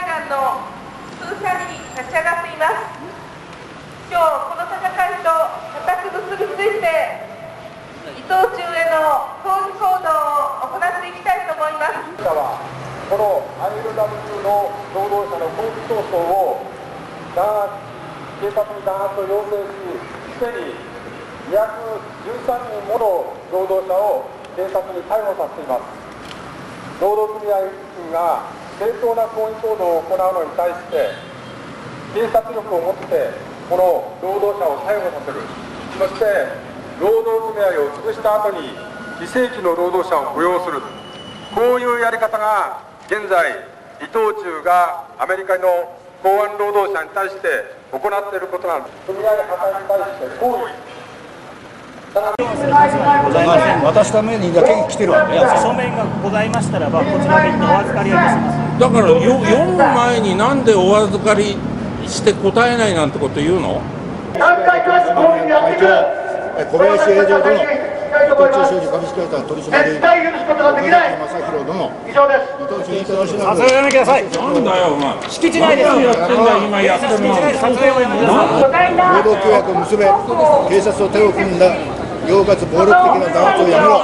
会談の封鎖に立ち上がっています。今日この戦いと固く結びついて、伊藤忠への抗議行動を行っていきたいと思います。今はこの ILW の労働者の抗議闘争を警察に弾圧を要請し、すでに213人もの労働者を警察に逮捕させています。労働組合員が正当な抗議行動を行うのに対して、警察力を持ってこの労働者を逮捕させる、そして労働組合を潰した後に非正規の労働者を雇用する、こういうやり方が現在、伊藤忠がアメリカの港湾労働者に対して行っていることなんです。組合破壊に対して行為渡すためにだけ来てるわけ、ね、書面がございましたらば、こちらでお預かりをいたします。だから読む前になんでお預かりして答えないなんてこと言うの？小林営業と伊藤忠商事株式会社取締役絶対許すことができない。以上です。撮影やめてください。なんだよお前、敷地内です。何やってんだよ今やってるの。労働協約を結べ、警察と手を組んだ恐喝暴力的な弾圧をやめろ、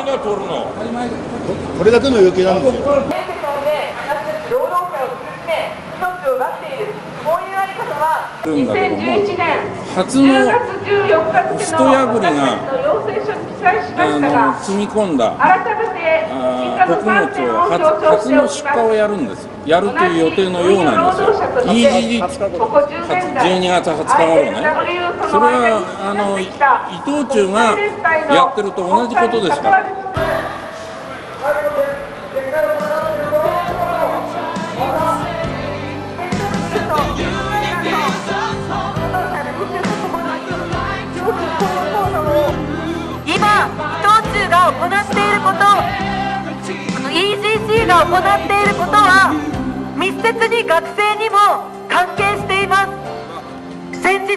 これだけの要求なんですよ。2011年初の人破りが積み込んだ穀物を初の出荷をやるんです、やるという予定のようなんですよ、EGD、12月20日までね、それは伊藤忠がやってると同じことですから。EGC が行っていることは密接に学生にも関係しています。先日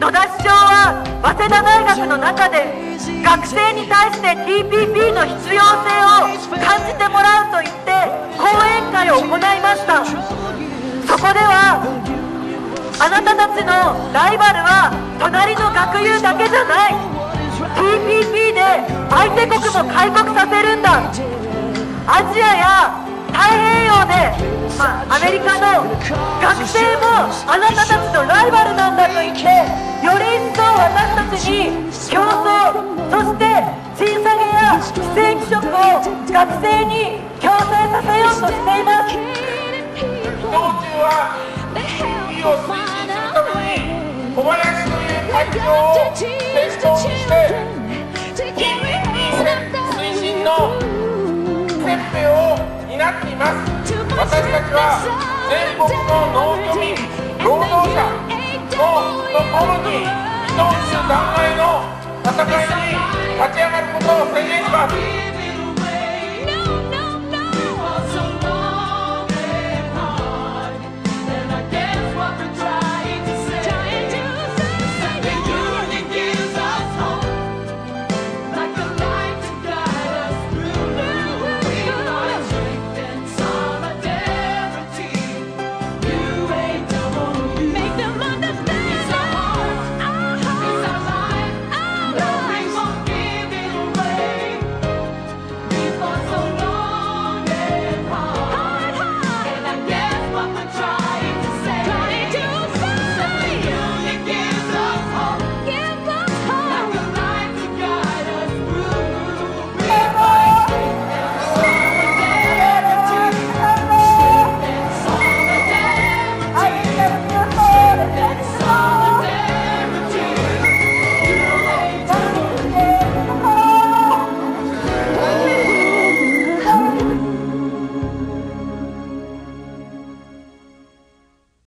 野田市長は早稲田大学の中で学生に対して TPP の必要性を感じてもらうと言って講演会を行いました。そこではあなたたちのライバルは隣の学友だけじゃない、 TPP で相手国も開国させるんだ、アジアや太平洋で、アメリカの学生もあなたたちのライバルなんだと言って、より一層私たちに競争、そして賃下げや非正規職を学生に強制させようとしています。伊藤忠は TPP を推進するために小林という会長を提唱して TPP 推進の設定を担っています。私たちは全国の農民、労働者のところに伊藤忠弾劾の戦いに立ち上がることを宣言します。